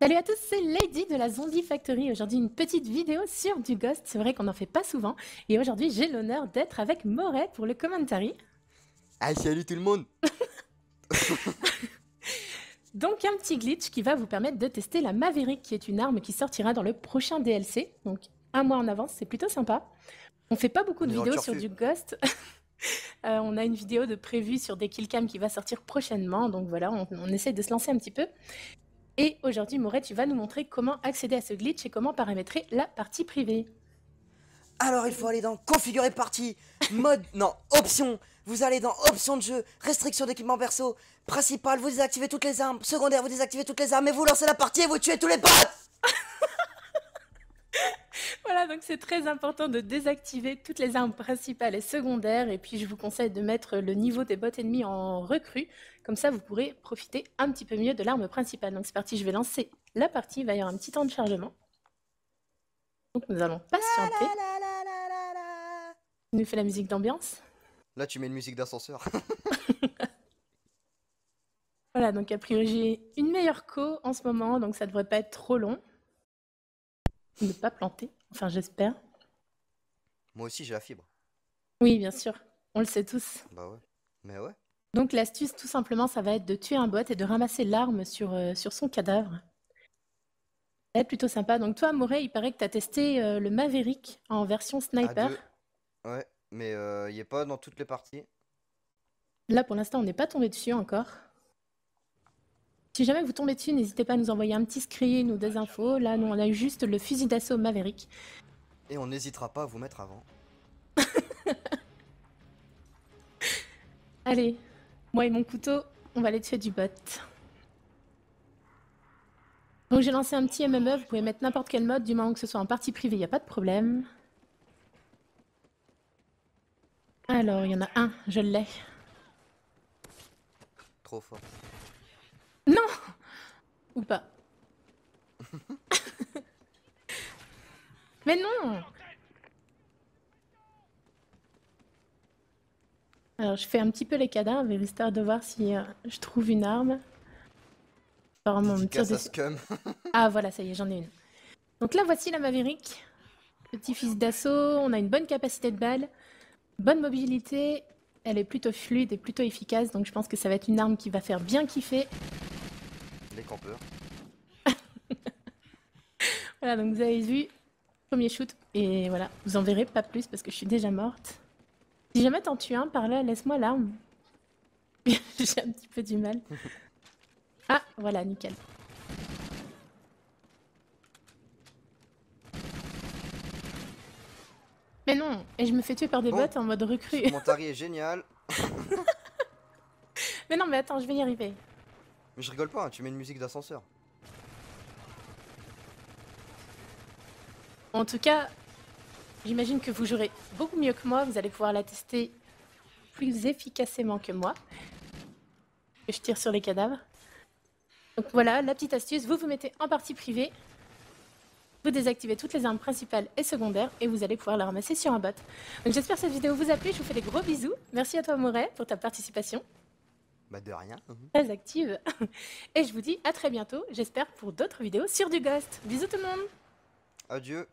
Salut à tous, c'est Lady de la Zombie Factory. Aujourd'hui, une petite vidéo sur du Ghost. C'est vrai qu'on n'en fait pas souvent. Et aujourd'hui, j'ai l'honneur d'être avec Moret pour le commentary. Ah, salut tout le monde. Donc, un petit glitch qui va vous permettre de tester la Maverick, qui est une arme qui sortira dans le prochain DLC. Donc, un mois en avance, c'est plutôt sympa. On ne fait pas beaucoup de vidéos sur du Ghost. On a une vidéo de prévue sur des Killcams qui va sortir prochainement. Donc voilà, on essaie de se lancer un petit peu. Et aujourd'hui, Moret, tu vas nous montrer comment accéder à ce glitch et comment paramétrer la partie privée. Alors, il faut aller dans configurer partie, mode, non, options. Vous allez dans options de jeu, restriction d'équipement perso, principal, vous désactivez toutes les armes, secondaire, vous désactivez toutes les armes et vous lancez la partie et vous tuez tous les potes. Voilà, donc c'est très important de désactiver toutes les armes principales et secondaires. Et puis, je vous conseille de mettre le niveau des bots ennemis en recrue. Comme ça, vous pourrez profiter un petit peu mieux de l'arme principale. Donc c'est parti, je vais lancer la partie. Il va y avoir un petit temps de chargement. Donc nous allons patienter. Il nous fait la musique d'ambiance. Là, tu mets une musique d'ascenseur. Voilà, donc a priori, j'ai une meilleure co en ce moment. Donc ça devrait pas être trop long. Ne pas planter. Enfin, j'espère. Moi aussi, j'ai la fibre. Oui, bien sûr. On le sait tous. Bah ouais. Mais ouais. Donc l'astuce, tout simplement, ça va être de tuer un bot et de ramasser l'arme sur son cadavre. Ça va être plutôt sympa. Donc toi, Moret, il paraît que tu as testé le Maverick en version sniper. Ouais, mais il n'est pas dans toutes les parties. Là, pour l'instant, on n'est pas tombé dessus encore. Si jamais vous tombez dessus, n'hésitez pas à nous envoyer un petit screen ou des infos. Là, nous, on a eu juste le fusil d'assaut Maverick. Et on n'hésitera pas à vous mettre avant. Allez. Moi et mon couteau, on va aller tuer du bot. Donc j'ai lancé un petit MMO, vous pouvez mettre n'importe quel mode, du moment que ce soit en partie privée, il n'y a pas de problème. Alors, il y en a un, je l'ai. Trop fort. Non. Ou pas. Mais non. Alors, je fais un petit peu les cadavres, histoire de voir si je trouve une arme. Apparemment, on me tire dessus. Ah, voilà, ça y est, j'en ai une. Donc là, voici la Maverick. Petit fils d'assaut, on a une bonne capacité de balle, bonne mobilité. Elle est plutôt fluide et plutôt efficace, donc je pense que ça va être une arme qui va faire bien kiffer. Les campeurs. Voilà, donc vous avez vu, premier shoot. Et voilà, vous en verrez pas plus parce que je suis déjà morte. Si jamais t'en tues un par là, laisse-moi l'arme. J'ai un petit peu du mal. Ah, voilà, nickel. Mais non, et je me fais tuer par des bots en mode recrue. Mon tari est génial. Mais non, mais attends, je vais y arriver. Mais je rigole pas, hein, tu mets une musique d'ascenseur. En tout cas... J'imagine que vous jouerez beaucoup mieux que moi, vous allez pouvoir la tester plus efficacement que moi. Je tire sur les cadavres. Donc voilà, la petite astuce, vous vous mettez en partie privée, vous désactivez toutes les armes principales et secondaires et vous allez pouvoir la ramasser sur un bot. Donc j'espère que cette vidéo vous a plu, je vous fais des gros bisous. Merci à toi Moret pour ta participation. Bah de rien. Très active. Et je vous dis à très bientôt, j'espère pour d'autres vidéos sur du Ghost. Bisous tout le monde. Adieu.